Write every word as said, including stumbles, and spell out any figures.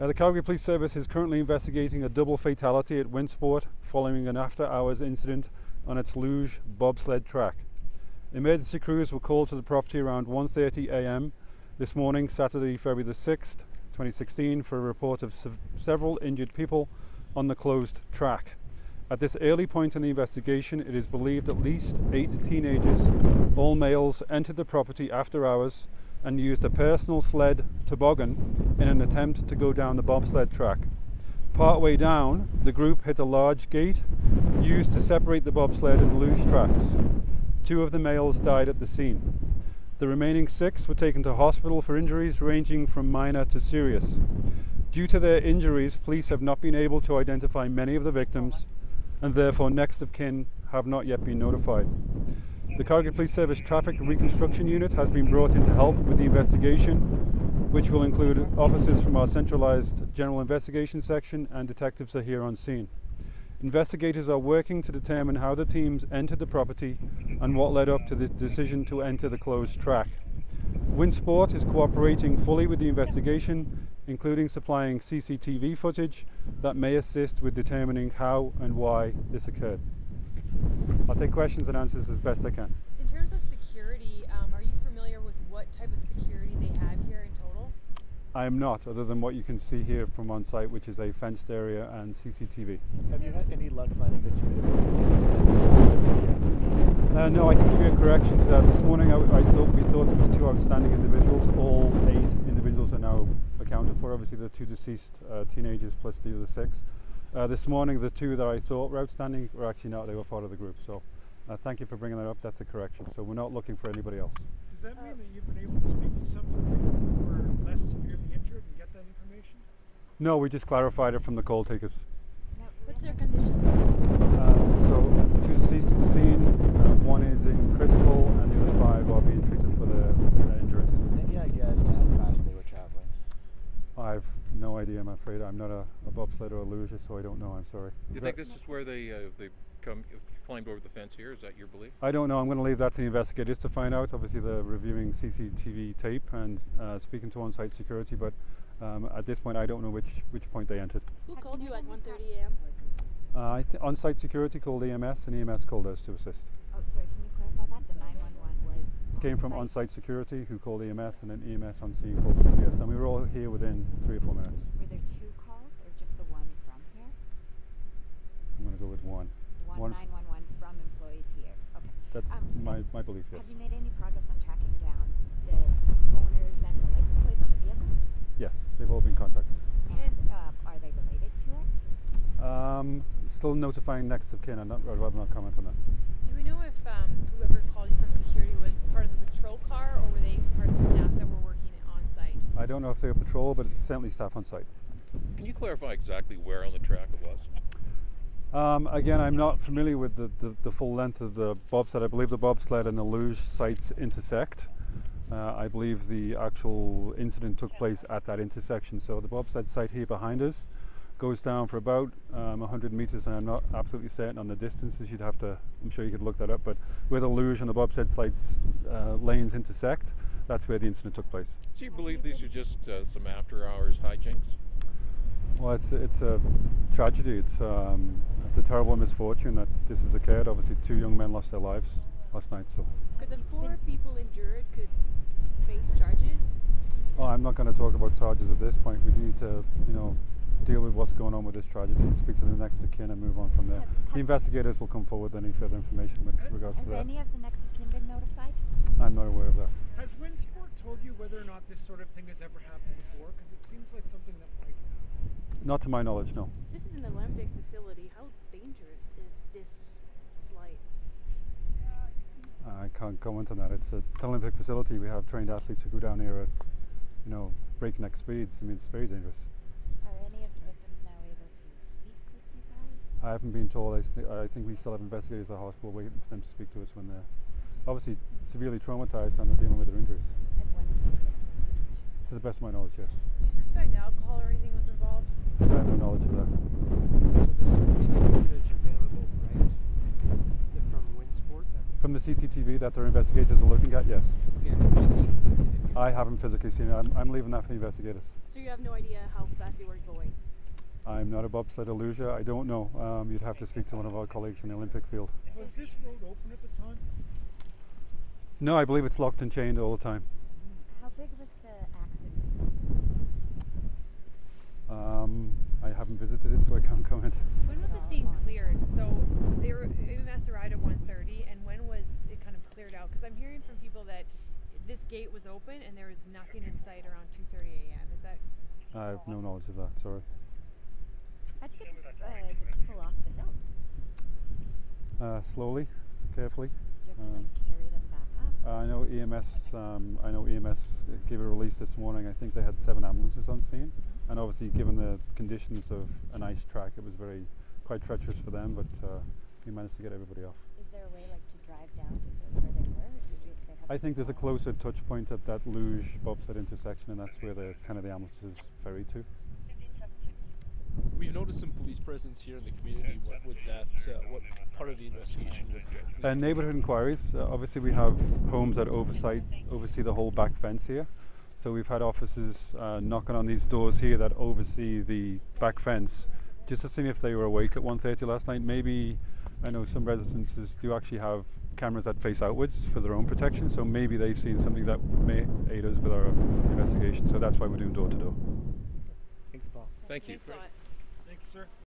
Now, the Calgary Police Service is currently investigating a double fatality at Winsport following an after-hours incident on its luge bobsled track. Emergency crews were called to the property around one thirty a m this morning, Saturday, February the sixth, twenty sixteen, for a report of sev several injured people on the closed track. At this early point in the investigation, it is believed at least eight teenagers, all males, entered the property after hours and used a personal sled toboggan in an attempt to go down the bobsled track. Partway down, the group hit a large gate used to separate the bobsled and luge tracks. Two of the males died at the scene. The remaining six were taken to hospital for injuries ranging from minor to serious. Due to their injuries, police have not been able to identify many of the victims, and therefore next of kin have not yet been notified. The Calgary Police Service Traffic Reconstruction Unit has been brought in to help with the investigation, which will include officers from our Centralised General Investigation Section, and detectives are here on scene. Investigators are working to determine how the teams entered the property and what led up to the decision to enter the closed track. Winsport is cooperating fully with the investigation, including supplying C C T V footage that may assist with determining how and why this occurred. I'll take questions and answers as best I can. In terms of security, um, are you familiar with what type of security they have here in total? I am not, other than what you can see here from on site, which is a fenced area and C C T V. Have you had any luck finding the two? Uh, no, I can give you a correction to that. This morning I, I thought we thought there was two outstanding individuals. All eight individuals are now accounted for. Obviously the two deceased uh, teenagers plus the other six. Uh, this morning the two that I thought were outstanding were actually not, they were part of the group. So uh, thank you for bringing that up, that's a correction. So we're not looking for anybody else. Does that mean that you've been able to speak to some of the people who were less severely injured and get that information? No, we just clarified it from the call takers. What's their condition? Uh, so two deceased at the scene, uh, one is in critical and the other five are being treated for their, their injuries. Any idea as to how fast they were traveling? I've no idea, I'm afraid. I'm not a, a bobsled or a luger, so I don't know. I'm sorry. Do you think this is where they uh, they come climbed over the fence here? Is that your belief? I don't know. I'm going to leave that to the investigators to find out. Obviously, they're reviewing C C T V tape and uh, speaking to on-site security, but um, at this point, I don't know which which point they entered. Who called you at one thirty a m? Uh, on-site security called E M S, and E M S called us to assist. Oh, sorry. Can you clarify that? The nine one one was came from on-site security, who called E M S, and then E M S on scene called C P S, and we were all here within three or four minutes. Were there two calls, or just the one from here? I'm going to go with one. One nine one one from employees here. Okay. That's um, my, my belief, yes. Have you made any progress on tracking down the owners and the license plates on the vehicles? Yes, they've all been contacted. And um, are they related to it? Um, still notifying next of kin. I'd rather not comment on that. Do we know if um, whoever called you from security was part of the patrol car, or were they part of the staff that were working on site? I don't know if they were patrol, but it's certainly staff on site. Can you clarify exactly where on the track it was? Um, again, I'm not familiar with the, the, the full length of the bobsled. I believe the bobsled and the luge sites intersect. Uh, I believe the actual incident took place at that intersection. So the bobsled site here behind us goes down for about um, one hundred meters, and I'm not absolutely certain on the distances. You'd have to, I'm sure you could look that up, but where the luge and the bobsled sites uh, lanes intersect, that's where the incident took place. Do you believe these are just uh, some after hours hijinks? Well, it's, it's a tragedy. It's, um, it's a terrible misfortune that this has occurred. Obviously two young men lost their lives last night. So could the four people injured could face charges? Oh, I'm not going to talk about charges at this point. We need to, you know, deal with what's going on with this tragedy and speak to the next of kin and move on from there. Have, have the investigators will come forward with any further information with regards to that. Have any of the next of kin been notified? I'm not aware of that. Has Winsport told you whether or not this sort of thing has ever happened before? Because it seems like something that might happen. Not to my knowledge, no. This is an Olympic facility. How dangerous is this slide? I can't comment on that. It's an Olympic facility. We have trained athletes who go down here at, you know, breakneck speeds. I mean, it's very dangerous. I haven't been told. I, I think we still have investigators at the hospital waiting for them to speak to us when they're obviously severely traumatized and they're dealing with their injuries. And when is it? To the best of my knowledge, yes. Do you suspect alcohol or anything was involved? I have no knowledge of that. So there's video footage available, right? From Winsport? From the C C T V that their investigators are looking at, yes. Yeah, have you seen it? I haven't physically seen it. I'm, I'm leaving that for the investigators. So you have no idea how fast they were? I'm not a bobsled Aluja. I don't know. Um, you'd have to speak to one of our colleagues in the Olympic field. Was this road open at the time? No, I believe it's locked and chained all the time. How big was the accident? Um, I haven't visited it, so I can't comment. When was the scene cleared? So they were M S arrived at one thirty, and when was it kind of cleared out? Because I'm hearing from people that this gate was open and there was nothing in sight around two thirty a m Is that? I have no knowledge of that, sorry. How'd you get uh, the people off the hill? Uh, slowly, carefully. Did you have to um, like carry them back up? Uh, I know E M S. Um, I know E M S gave a release this morning. I think they had seven ambulances on scene, and obviously, given the conditions of an ice track, it was very quite treacherous for them. But uh, we managed to get everybody off. Is there a way, like, to drive down to sort of where they were? Or did you, they have I think there's a closer touch point at that luge bobsled intersection, and that's where the kind of the ambulances ferry to. We've noticed some police presence here in the community. What would that, uh, what part of the investigation would be? Uh, neighborhood inquiries. Uh, obviously, we have homes that oversight, oversee the whole back fence here. So we've had officers uh, knocking on these doors here that oversee the back fence, just to see if they were awake at one thirty last night. Maybe, I know some residences do actually have cameras that face outwards for their own protection. So maybe they've seen something that may aid us with our investigation. So that's why we're doing door to door. Thanks, Paul. Thank you. Thanks a lot. Thank you, sir.